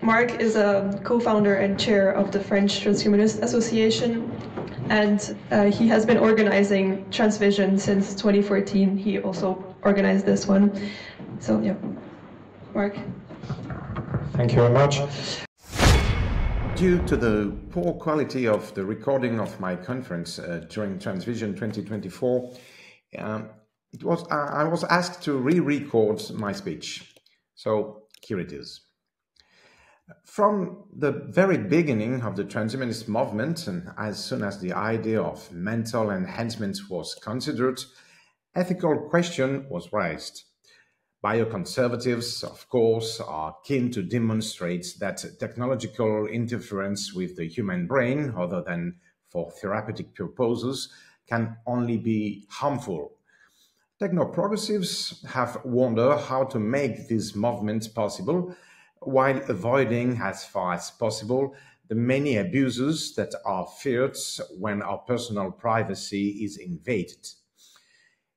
Mark is a co-founder and chair of the French Transhumanist Association, and he has been organizing Transvision since 2014. He also organized this one. So yeah, Mark. Thank you very much. Due to the poor quality of the recording of my conference during Transvision 2024, I was asked to re-record my speech. So here it is. From the very beginning of the transhumanist movement, and as soon as the idea of mental enhancement was considered, ethical question was raised. Bioconservatives, of course, are keen to demonstrate that technological interference with the human brain, other than for therapeutic purposes, can only be harmful. Techno-progressives have wondered how to make these movements possible, while avoiding, as far as possible, the many abuses that are feared when our personal privacy is invaded.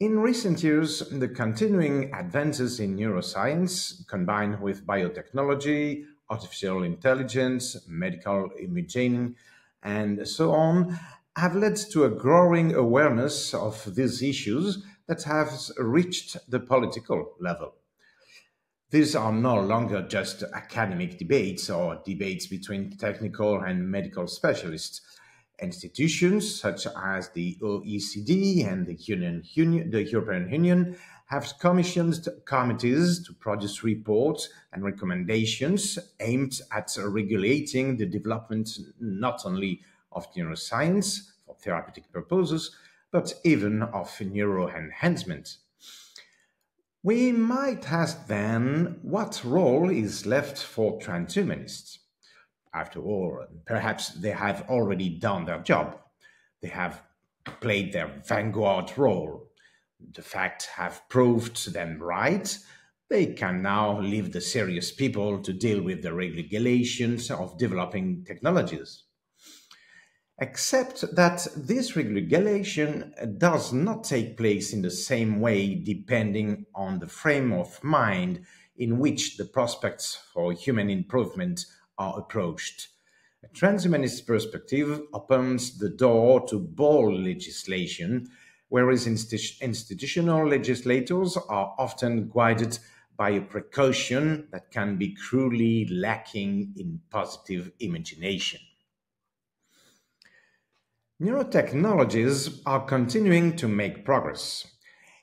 In recent years, the continuing advances in neuroscience, combined with biotechnology, artificial intelligence, medical imaging, and so on, have led to a growing awareness of these issues that has reached the political level. These are no longer just academic debates or debates between technical and medical specialists. Institutions such as the OECD and the European Union have commissioned committees to produce reports and recommendations aimed at regulating the development not only of neuroscience for therapeutic purposes, but even of neuroenhancement. We might ask then, what role is left for transhumanists? After all, perhaps they have already done their job. They have played their vanguard role. The facts have proved them right. They can now leave the serious people to deal with the regulations of developing technologies. Except that this regulation does not take place in the same way depending on the frame of mind in which the prospects for human improvement are approached. A transhumanist perspective opens the door to bold legislation, whereas institutional legislators are often guided by a precaution that can be cruelly lacking in positive imagination. Neurotechnologies are continuing to make progress,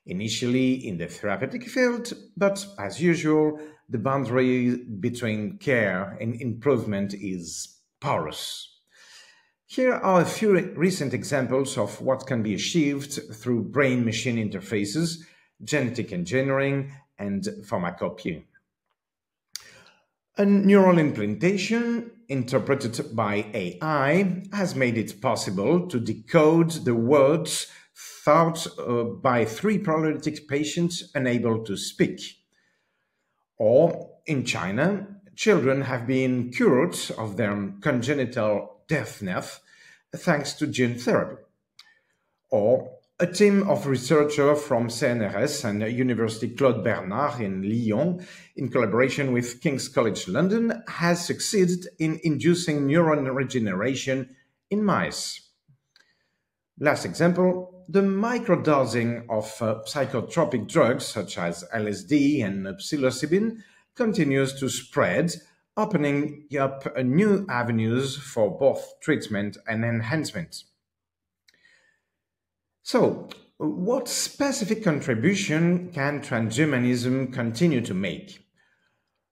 initially in the therapeutic field, but as usual, the boundary between care and improvement is porous. Here are a few recent examples of what can be achieved through brain-machine interfaces, genetic engineering, and pharmacopoeia. A neural implantation, interpreted by AI, has made it possible to decode the words thought by three paralytic patients unable to speak. Or, in China, children have been cured of their congenital deafness thanks to gene therapy. Or, a team of researchers from CNRS and University Claude Bernard in Lyon, in collaboration with King's College London, has succeeded in inducing neuron regeneration in mice. Last example, the microdosing of psychotropic drugs such as LSD and psilocybin continues to spread, opening up new avenues for both treatment and enhancement. So, what specific contribution can transhumanism continue to make?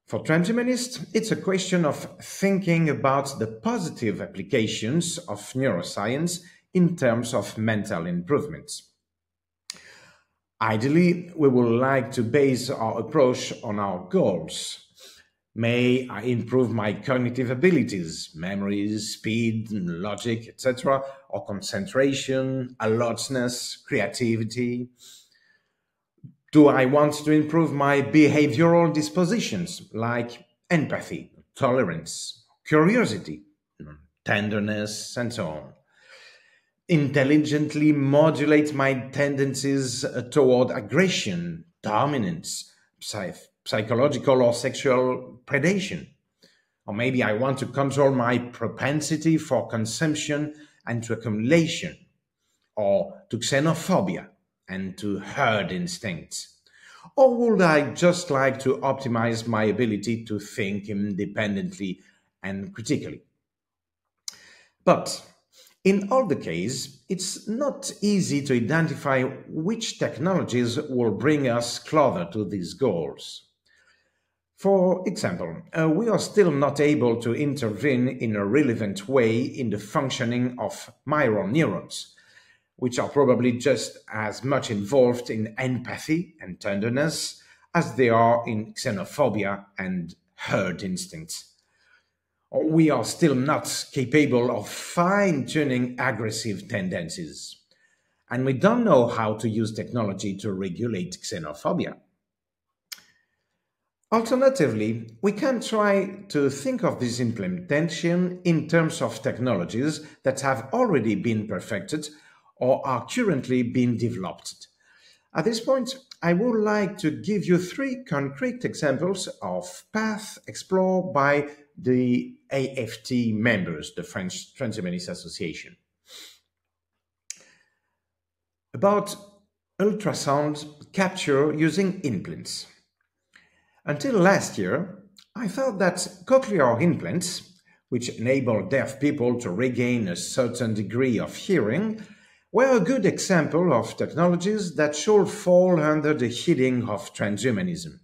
For transhumanists, it's a question of thinking about the positive applications of neuroscience in terms of mental improvements. Ideally, we would like to base our approach on our goals. May I improve my cognitive abilities, memories, speed, logic, etc., or concentration, alertness, creativity? Do I want to improve my behavioral dispositions, like empathy, tolerance, curiosity, tenderness, and so on? Intelligently modulate my tendencies toward aggression, dominance, psychological or sexual predation. or maybe I want to control my propensity for consumption and to accumulation, or to xenophobia and to herd instincts? Or would I just like to optimize my ability to think independently and critically? But in all the cases, it's not easy to identify which technologies will bring us closer to these goals. For example, we are still not able to intervene in a relevant way in the functioning of mirror neurons, which are probably just as much involved in empathy and tenderness as they are in xenophobia and herd instincts. We are still not capable of fine-tuning aggressive tendencies, and we don't know how to use technology to regulate xenophobia. Alternatively, we can try to think of this implementation in terms of technologies that have already been perfected or are currently being developed. At this point, I would like to give you three concrete examples of paths explored by the AFT members, the French Transhumanist Association. About ultrasound capture using implants. Until last year, I thought that cochlear implants, which enable deaf people to regain a certain degree of hearing, were a good example of technologies that should fall under the heading of transhumanism.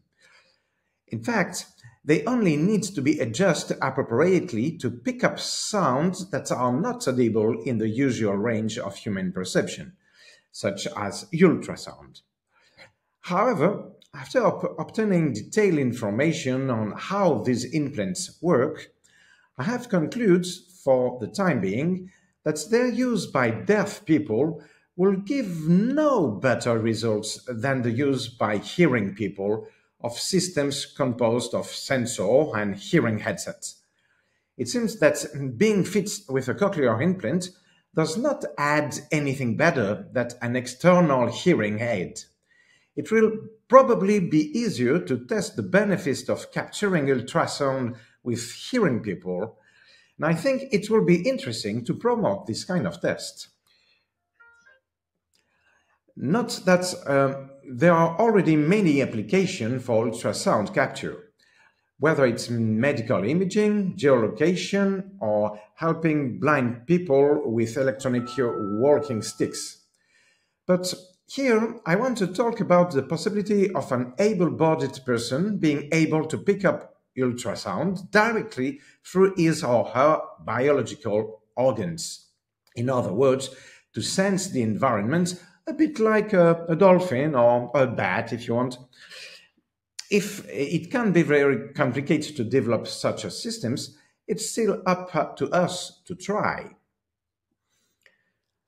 In fact, they only need to be adjusted appropriately to pick up sounds that are not audible in the usual range of human perception, such as ultrasound. However, after obtaining detailed information on how these implants work, I have concluded, for the time being, that their use by deaf people will give no better results than the use by hearing people of systems composed of sensor and hearing headsets. It seems that being fit with a cochlear implant does not add anything better than an external hearing aid. It will probably be easier to test the benefits of capturing ultrasound with hearing people, and I think it will be interesting to promote this kind of test. Note that there are already many applications for ultrasound capture, whether it's medical imaging, geolocation, or helping blind people with electronic walking sticks. But here, I want to talk about the possibility of an able-bodied person being able to pick up ultrasound directly through his or her biological organs. In other words, to sense the environment a bit like a dolphin or a bat, if you want. If it can be very complicated to develop such a systems, it's still up to us to try.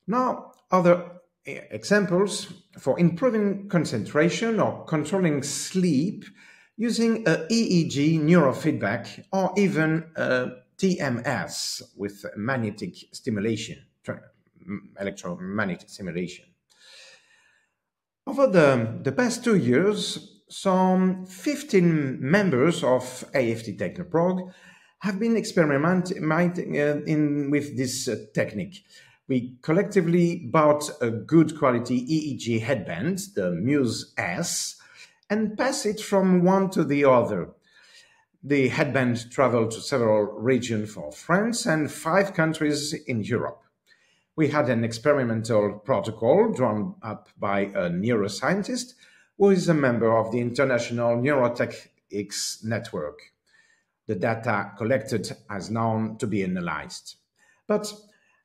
Now, other examples for improving concentration or controlling sleep using a EEG neurofeedback or even TMS with magnetic stimulation, electromagnetic stimulation. Over the past 2 years, some 15 members of AFT Technoprog have been experimenting with this technique. We collectively bought a good quality EEG headband, the Muse S, and passed it from one to the other. The headband traveled to several regions of France and 5 countries in Europe. We had an experimental protocol drawn up by a neuroscientist who is a member of the International NeurotechX network. The data collected has now to be analyzed. But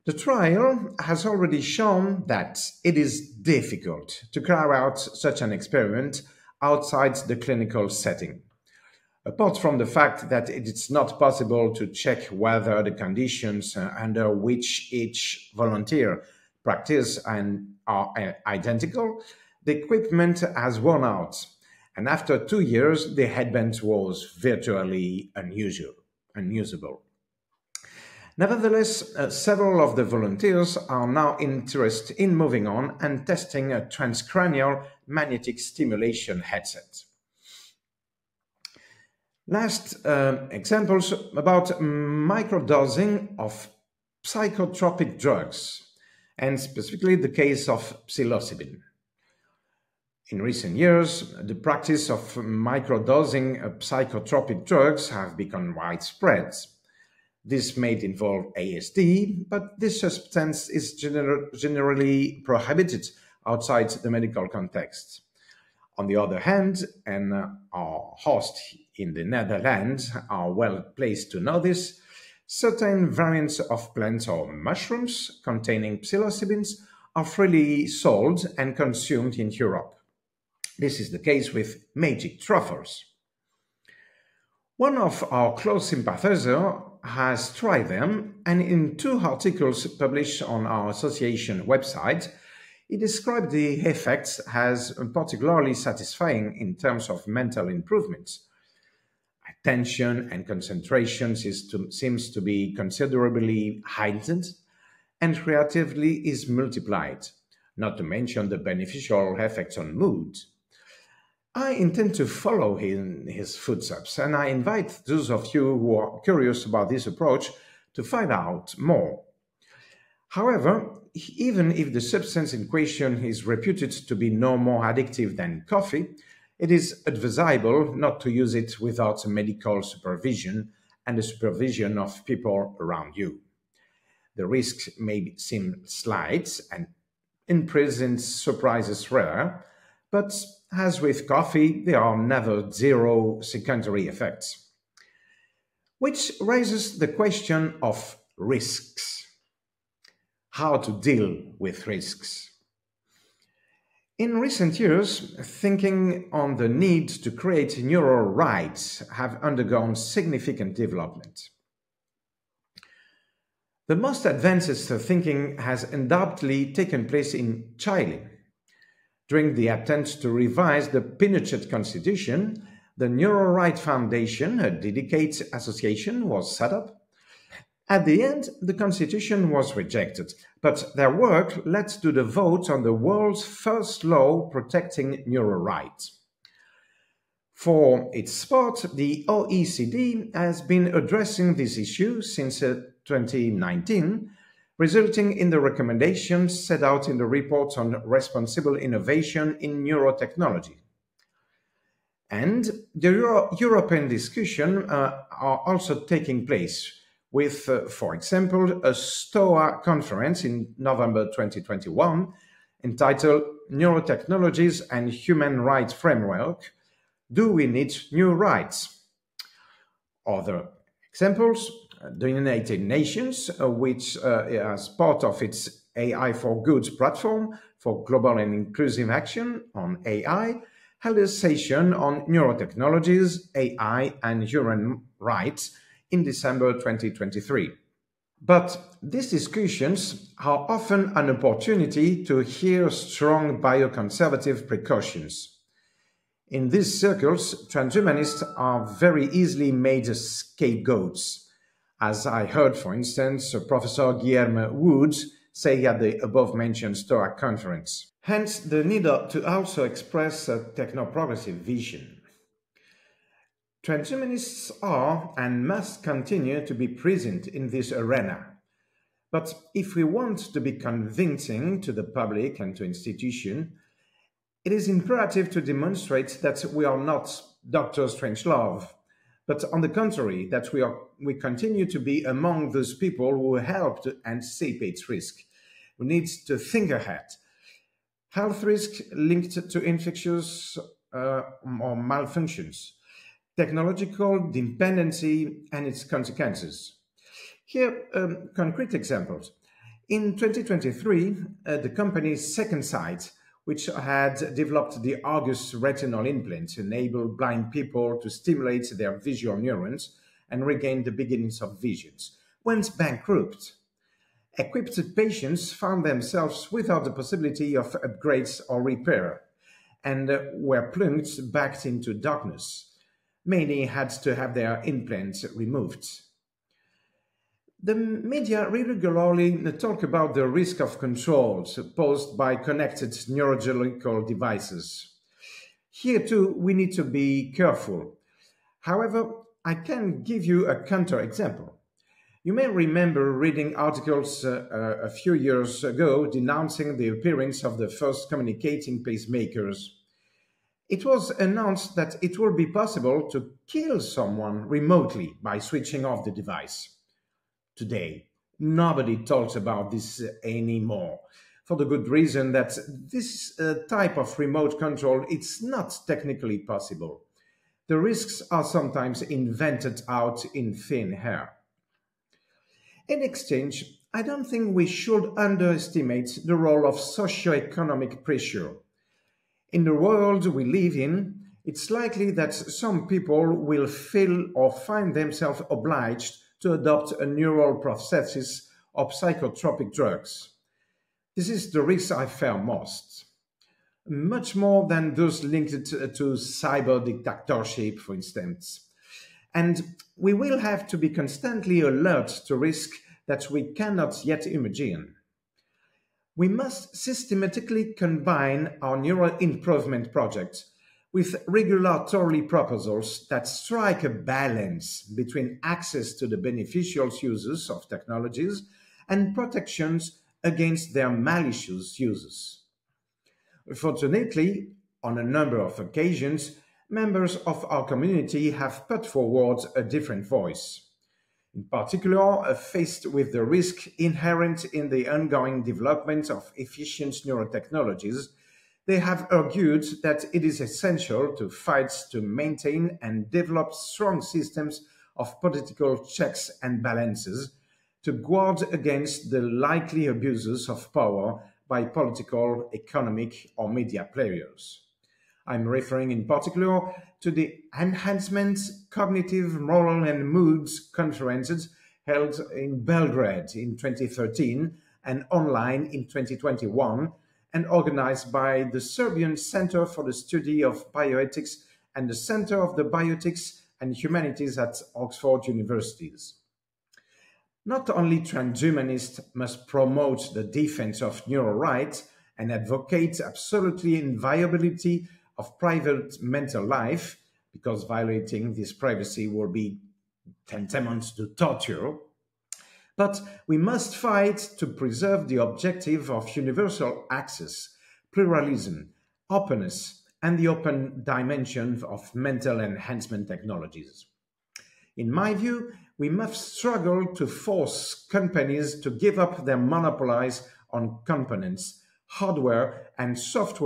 the trial has already shown that it is difficult to carry out such an experiment outside the clinical setting. Apart from the fact that it's not possible to check whether the conditions under which each volunteer practices are identical, the equipment has worn out, and after 2 years, the headband was virtually unusable. Nevertheless, several of the volunteers are now interested in moving on and testing a transcranial magnetic stimulation headset. Last examples about microdosing of psychotropic drugs, and specifically the case of psilocybin. In recent years, the practice of microdosing of psychotropic drugs have become widespread. This may involve ASD, but this substance is generally prohibited outside the medical context. On the other hand, and our host in the Netherlands are well placed to know this, certain variants of plants or mushrooms containing psilocybins are freely sold and consumed in Europe. This is the case with magic truffles. One of our close sympathizers has tried them, and in two articles published on our association website, he described the effects as particularly satisfying in terms of mental improvements. Attention and concentration seems to be considerably heightened, and creativity is multiplied, not to mention the beneficial effects on mood. I intend to follow in his footsteps, and I invite those of you who are curious about this approach to find out more. However, even if the substance in question is reputed to be no more addictive than coffee, it is advisable not to use it without medical supervision and the supervision of people around you. The risks may seem slight and in prison surprises rare, but as with coffee, there are never zero secondary effects, which raises the question of risks. How to deal with risks? In recent years, thinking on the need to create NeuroRights have undergone significant development. The most advanced thinking has undoubtedly taken place in Chile. During the attempt to revise the Pinochet constitution, the NeuroRights Foundation, a dedicated association, was set up. At the end, the constitution was rejected, but their work led to the vote on the world's first law protecting NeuroRights. For its part, the OECD has been addressing this issue since 2019, resulting in the recommendations set out in the report on responsible innovation in neurotechnology. And the European discussion are also taking place with, for example, a STOA conference in November 2021 entitled Neurotechnologies and Human Rights Framework, Do We Need New Rights? Other examples, the United Nations, which as part of its AI for Good platform for global and inclusive action on AI, held a session on neurotechnologies, AI and human rights in December 2023. But these discussions are often an opportunity to hear strong bioconservative precautions. In these circles, transhumanists are very easily made scapegoats. As I heard, for instance, Professor Guilherme Woods say at the above-mentioned STOA conference. Hence, the need to also express a techno-progressive vision. Transhumanists are and must continue to be present in this arena. But if we want to be convincing to the public and to institutions, it is imperative to demonstrate that we are not Dr. Strangelove, but on the contrary, that we continue to be among those people who help to anticipate risk. We need to think ahead. Health risk linked to infectious or malfunctions, technological dependency and its consequences. Here, concrete examples. In 2023, the company's second site, which had developed the Argus retinal implant to enable blind people to stimulate their visual neurons and regain the beginnings of visions, went bankrupt. Equipped patients found themselves without the possibility of upgrades or repair and were plunged back into darkness. Many had to have their implants removed. The media regularly talk about the risk of controls posed by connected neurological devices. Here too, we need to be careful. However, I can give you a counterexample. You may remember reading articles a few years ago denouncing the appearance of the first communicating pacemakers. It was announced that it will be possible to kill someone remotely by switching off the device. Today, nobody talks about this anymore, for the good reason that this type of remote control is not technically possible. The risks are sometimes invented out in thin air. In exchange, I don't think we should underestimate the role of socioeconomic pressure. In the world we live in, it's likely that some people will feel or find themselves obliged to adopt a neural prosthesis or psychotropic drugs. This is the risk I fear most, much more than those linked to cyber dictatorship, for instance. And we will have to be constantly alert to risk that we cannot yet imagine. We must systematically combine our neural improvement projects with regulatory proposals that strike a balance between access to the beneficial uses of technologies and protections against their malicious uses. Fortunately, on a number of occasions, members of our community have put forward a different voice. In particular, faced with the risk inherent in the ongoing development of efficient neurotechnologies, they have argued that it is essential to fight to maintain and develop strong systems of political checks and balances to guard against the likely abuses of power by political, economic, or media players. I'm referring in particular to the Enhancement Cognitive, Moral and Moods conferences held in Belgrade in 2013 and online in 2021, and organized by the Serbian Center for the Study of Bioethics and the Center of the Bioethics and Humanities at Oxford Universities. Not only transhumanists must promote the defense of NeuroRights and advocate absolutely inviolability of private mental life, because violating this privacy will be tantamount to torture, but we must fight to preserve the objective of universal access, pluralism, openness, and the open dimension of mental enhancement technologies. In my view, we must struggle to force companies to give up their monopolies on components, hardware, and software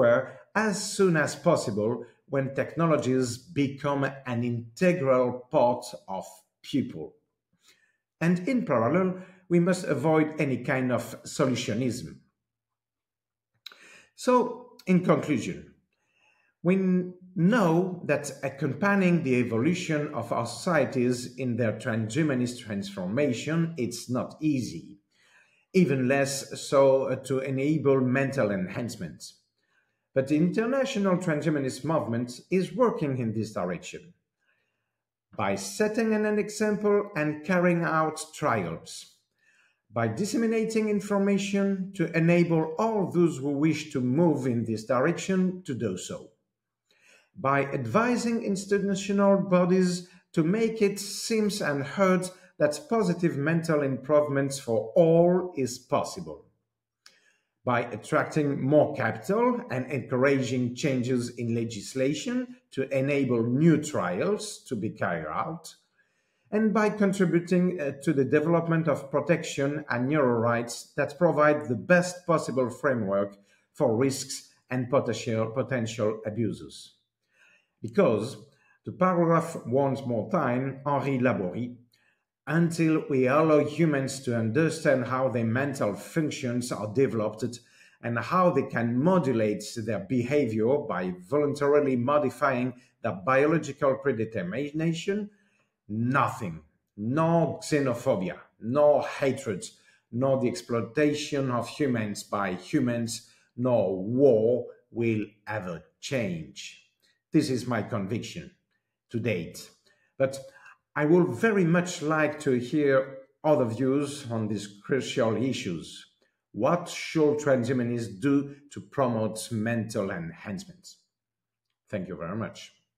as soon as possible when technologies become an integral part of people. And in parallel, we must avoid any kind of solutionism. So, in conclusion, we know that accompanying the evolution of our societies in their transhumanist transformation, it's not easy, even less so to enable mental enhancements. But the international transhumanist movement is working in this direction by setting an example and carrying out trials, by disseminating information to enable all those who wish to move in this direction to do so, by advising institutional bodies to make it seem and heard that positive mental improvements for all is possible, by attracting more capital and encouraging changes in legislation to enable new trials to be carried out, and by contributing to the development of protection and NeuroRights that provide the best possible framework for risks and potential abuses. Because, to paragraph once more time Henri Laborie, until we allow humans to understand how their mental functions are developed and how they can modulate their behavior by voluntarily modifying their biological predetermination, nothing, nor xenophobia, nor hatred, nor the exploitation of humans by humans, nor war will ever change. This is my conviction to date. But I would very much like to hear other views on these crucial issues. What should transhumanists do to promote mental enhancements? Thank you very much.